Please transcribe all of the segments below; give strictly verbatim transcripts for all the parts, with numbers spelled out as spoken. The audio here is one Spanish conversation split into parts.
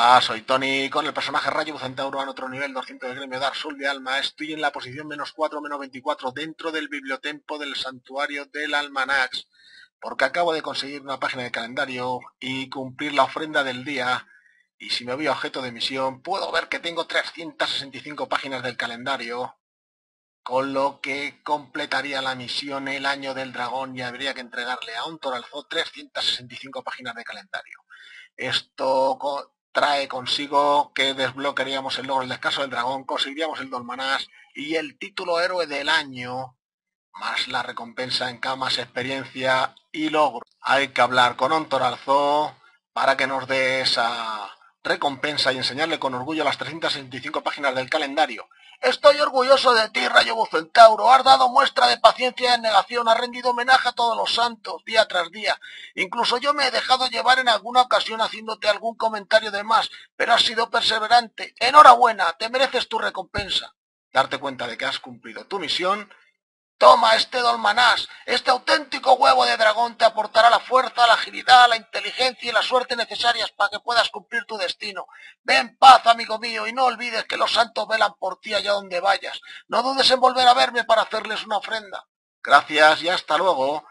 Hola, soy Tony con el personaje Rayobucentauro en otro nivel doscientos de gremio Darksoul de Alma. Estoy en la posición menos cuatro, menos veinticuatro dentro del bibliotempo del santuario del Almanax, porque acabo de conseguir una página de calendario y cumplir la ofrenda del día. Y si me voy a objeto de misión, puedo ver que tengo trescientas sesenta y cinco páginas del calendario, con lo que completaría la misión El Año del Dragón y habría que entregarle a Ontoralzo trescientas sesenta y cinco páginas de calendario. Esto co trae consigo que desbloquearíamos el logro del descanso del dragón, conseguiríamos el Dolmanax y el título héroe del año, más la recompensa en camas, experiencia y logro. Hay que hablar con Ontoralzo para que nos dé esa recompensa y enseñarle con orgullo las trescientas sesenta y cinco páginas del calendario. Estoy orgulloso de ti, Rayobucentauro. Has dado muestra de paciencia y negación, has rendido homenaje a todos los santos, día tras día. Incluso yo me he dejado llevar en alguna ocasión haciéndote algún comentario de más, pero has sido perseverante. Enhorabuena, te mereces tu recompensa. Darte cuenta de que has cumplido tu misión. Toma este Dolmanax, este auténtico huevo de dragón te aportará la fuerza, la agilidad, la inteligencia y la suerte necesarias para que puedas cumplir tu destino. Ve en paz, amigo mío, y no olvides que los santos velan por ti allá donde vayas. No dudes en volver a verme para hacerles una ofrenda. Gracias y hasta luego.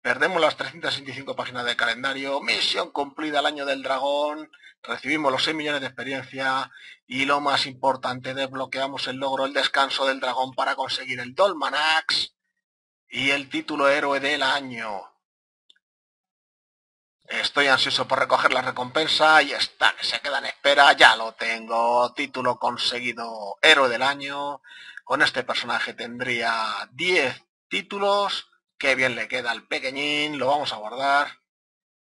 Perdemos las trescientas sesenta y cinco páginas de calendario, misión cumplida al año del dragón, recibimos los seis millones de experiencia y lo más importante, desbloqueamos el logro, el descanso del dragón para conseguir el Dolmanax y el título héroe del año. Estoy ansioso por recoger la recompensa y está que se queda en espera, ya lo tengo, título conseguido héroe del año. Con este personaje tendría diez títulos. Qué bien le queda al pequeñín, lo vamos a guardar.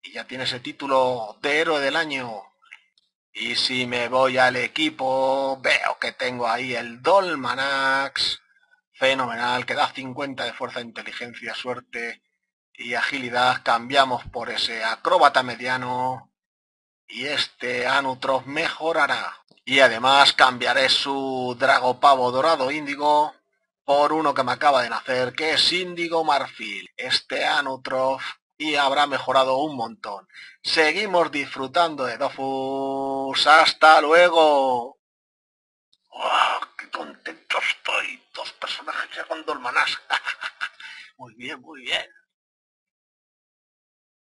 Y ya tiene ese título de héroe del año. Y si me voy al equipo, veo que tengo ahí el Dolmanax. Fenomenal, que da cincuenta de fuerza, inteligencia, suerte y agilidad. Cambiamos por ese acróbata mediano. Y este Anutrof mejorará. Y además cambiaré su dragopavo dorado índigo por uno que me acaba de nacer, que es índigo marfil, este Anutrof, y habrá mejorado un montón. Seguimos disfrutando de Dofus. ¡Hasta luego! ¡Oh, qué contento estoy! Dos personajes ya con Dolmanax. Muy bien, muy bien.